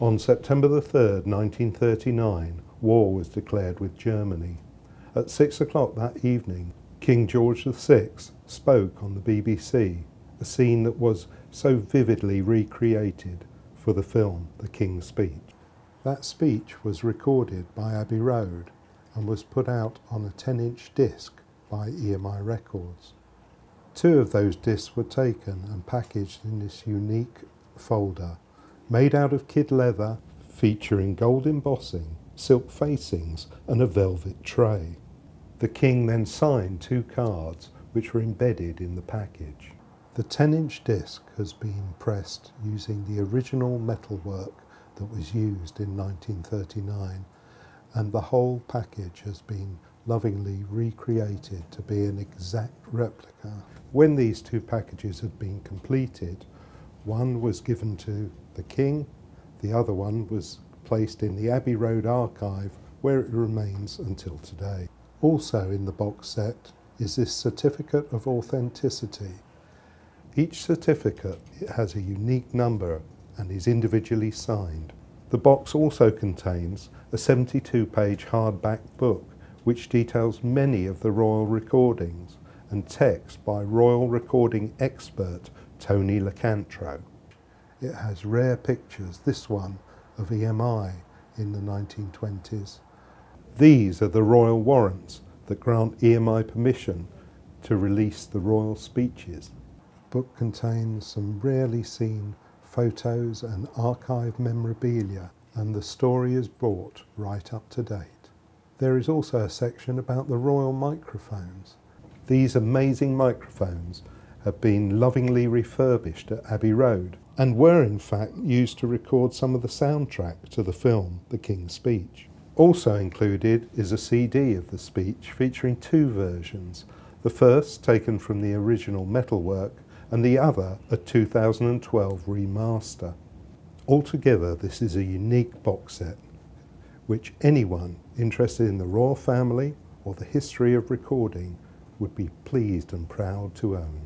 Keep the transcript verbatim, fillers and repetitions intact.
On September the third, nineteen thirty-nine, war was declared with Germany. At six o'clock that evening, King George the sixth spoke on the B B C, a scene that was so vividly recreated for the film The King's Speech. That speech was recorded by Abbey Road and was put out on a ten-inch disc by E M I Records. Two of those discs were taken and packaged in this unique folder, made out of kid leather, featuring gold embossing, silk facings and a velvet tray. The King then signed two cards which were embedded in the package. The ten-inch disc has been pressed using the original metalwork that was used in nineteen thirty-nine, and the whole package has been lovingly recreated to be an exact replica. When these two packages had been completed, one was given to the King, the other one was placed in the Abbey Road archive, where it remains until today. Also in the box set is this certificate of authenticity. Each certificate has a unique number and is individually signed. The box also contains a seventy-two page hardback book which details many of the royal recordings and text by royal recording expert Tony Lecantro. It has rare pictures, this one of E M I in the nineteen twenties. These are the royal warrants that grant E M I permission to release the royal speeches. The book contains some rarely seen photos and archive memorabilia, and the story is brought right up to date. There is also a section about the royal microphones. These amazing microphones have been lovingly refurbished at Abbey Road and were in fact used to record some of the soundtrack to the film The King's Speech. Also included is a C D of the speech featuring two versions, the first taken from the original metalwork and the other a two thousand twelve remaster. Altogether, this is a unique box set which anyone interested in the royal family or the history of recording would be pleased and proud to own.